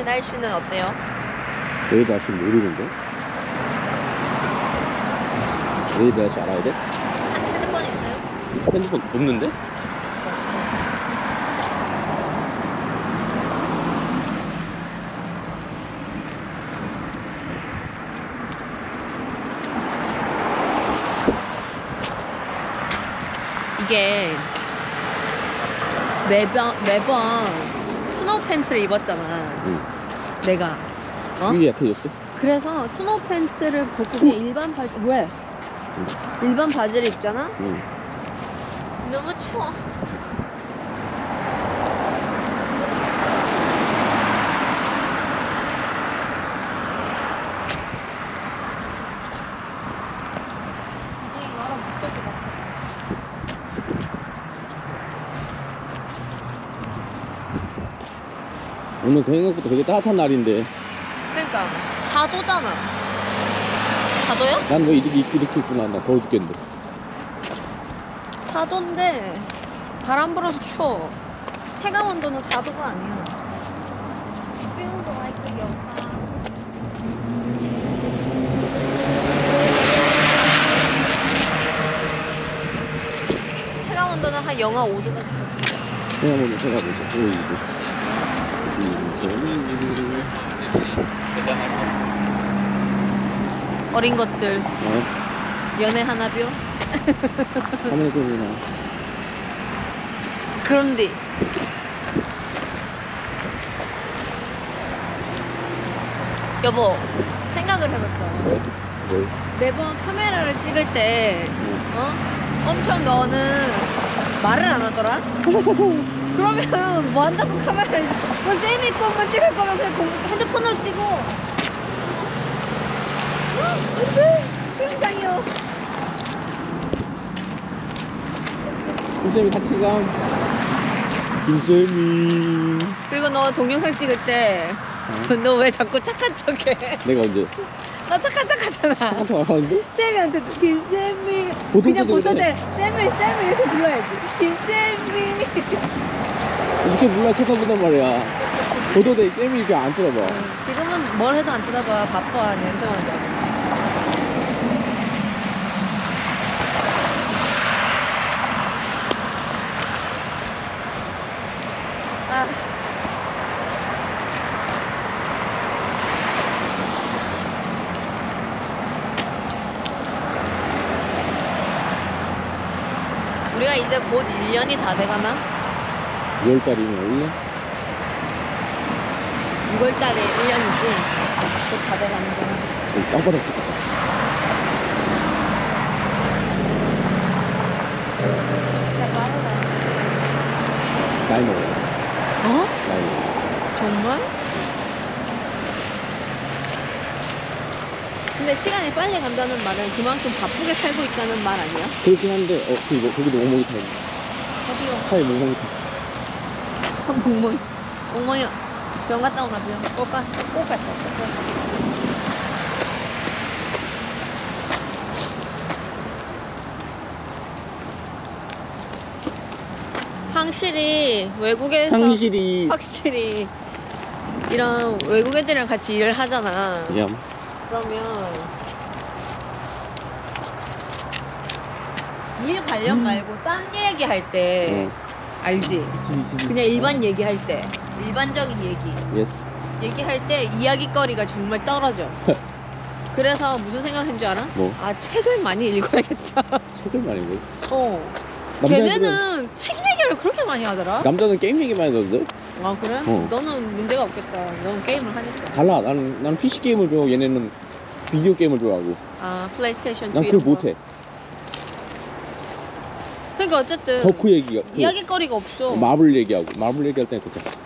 내일의 날씨는 어때요? 내일 날씨 모르는데? 내일 날씨 알아야 돼? 핸드폰 있어요? 핸드폰 없는데? 이게 매번 스노우 팬츠를 입었잖아. 내가 이게 약해졌어? 그래서 스노우 팬츠를 벗고 그냥 일반 바지. 왜? 일반 바지를 입잖아? 너무 추워. 오늘 생각보다 되게 따뜻한 날인데. 그러니까 4도잖아. 4도야? 난 왜 이렇게 입고 난다. 더워 죽겠는데. 4도인데 바람 불어서 추워. 체감 온도는 4도가 아니야. 뛰는 동안 이거 영하. 체감 온도는 한 영하 5도가 돼. 체감 온도 5도. 어린 것들. 연애 하나벼? 하늘소리나. 그런데 여보, 생각을 해봤어. 뭘? 매번 카메라를 찍을 때 엄청 너는 말을 안 하더라? 그러면 뭐 한다고 카메라를 쌤이 있고 한번 찍을 거면 그냥 핸드폰으로 찍어. 안돼! 수영장이요. 김쌤이 같이 가. 김쌤이. 그리고 너 동영상 찍을 때 너 왜 자꾸 착한 척해? 내가 언제? 나 착한 척 하잖아. 착한 척 안 하는데? 쌤이한테 김쌤이. 그냥 보통 쌤이 쌤이 이렇게 불러야지. 김쌤이. 이렇게 몰라 쳐다보단 말이야. 보도대 쌤이 이렇게 안 쳐다봐. 지금은 뭘 해도 안 쳐다봐. 바빠. 냄새만다. 아. 우리가 이제 곧 1년이 다 돼가나? 6월달이면 1년? 6월달에 1년이지. 곧 다 돼가는 거야. 땅바닥 찍었어. 진짜 빠르다. 나이 먹어. 어? 나이 먹어. 정말? 근데 시간이 빨리 간다는 말은 그만큼 바쁘게 살고 있다는 말 아니야? 그렇긴 한데, 거기도 엉망이 타있네. 어디요? 차에 엉망이 탔어. 멍멍이 병 갔다 오나 병. 꼭 갔다 왔어. 확실히 외국에서 확실히 이런 외국 애들이랑 같이 일을 하잖아. 그러면 일 관련 말고 딴 얘기 할 때 알지? 그냥 일반 얘기할 때, 일반적인 얘기 얘기할 때 이야기거리가 정말 떨어져. 그래서 무슨 생각한 줄 알아? 뭐? 아, 책을 많이 읽어야겠다. 책을 많이 읽어? 걔네는 책 얘기를 그렇게 많이 하더라. 남자는 게임 얘기 많이 하던데? 아, 그래? 너는 문제가 없겠다. 너는 게임을 하니까. 달라. 나는 PC 게임을 좋아하고 얘네는 비디오 게임을 좋아하고. 아, 플레이스테이션 2. 난 그걸 못해. 그러니까 어쨌든 덕후 얘기가 이야기거리가 없어. 마블 얘기할 때는 그렇잖아.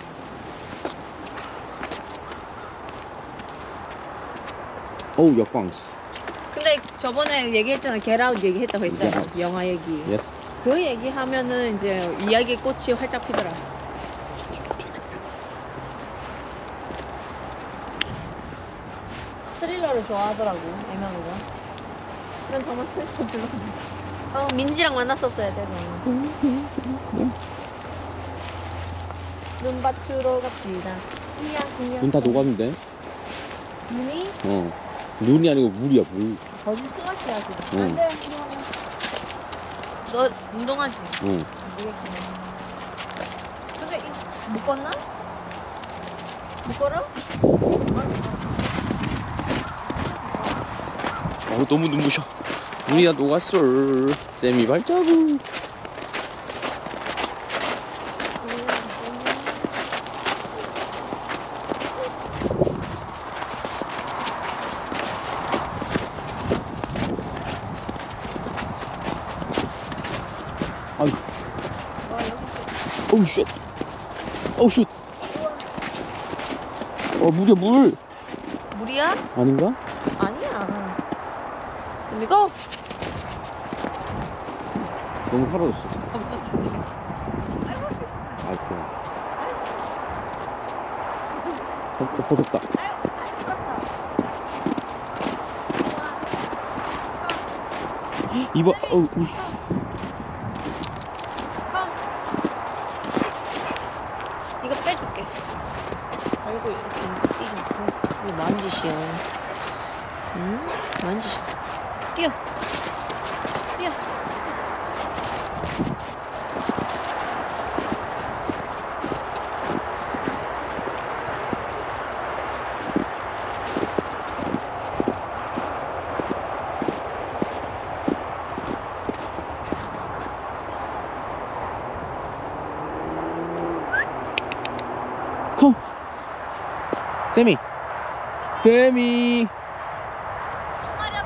어우 역광스. 근데 저번에 얘기했잖아. 겟아웃 얘기했다고 했잖아. 영화 얘기. 그 얘기하면은 이제 이야기 꽃이 활짝 피더라. 스릴러를 좋아하더라고 애명이가. 난 정말 스릴러 좋아한다. 민지랑 만났었어야 돼. 눈밭으로 갑시다. 눈 다 녹았는데. 눈이? 어. 눈이 아니고 물이야, 물. 거기 똥같이야 지금. 안 돼. 너 운동하지? 응. 근데 못 걷나? 못 걸어? 어, 너무 눈부셔. 눈이 다 녹았어. 쌤이 발자국. 어우 슛! 어우 슛! 어 물이야 물! 물이야? 아닌가? 아니야. 그리고 너무 사라졌어. 아이 좋아. 벗었다. 이봐 어우 이거 빼줄게. 아이고 이렇게 뛰지 마. 이거 만지시오. 응? 만지시오. 뛰어. 뛰어. 세미 세미 되는 것 같은데?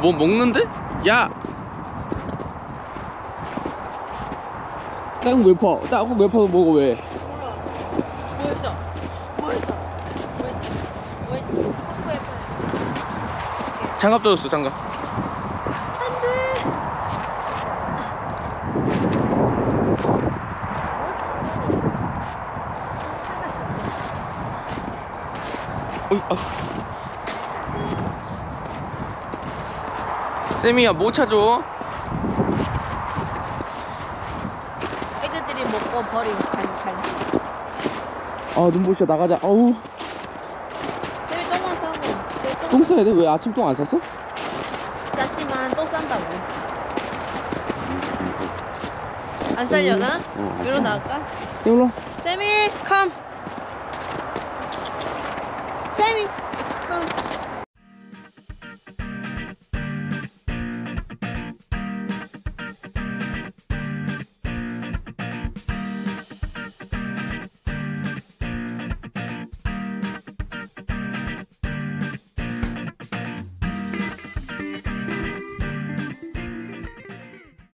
뭐 먹는데? 야! 땅콩 왜 파? 땅콩 왜 파서 먹어 왜? 몰라. 뭐 했어? 장갑 떨어졌어 장갑. 안 돼! 어이, 아휴. 세미야 뭐 찾아? 애들이 먹고 버리고 잘. 아 눈부셔 나가자. 어우. 세미 똥만 싸고. 똥 싸야 돼? 왜 아침 똥 안 쌌어? 쌌지만 똥 싼다고. 안 싸려나? 이리로 나갈까? 이리로. 세미 컴. 세미.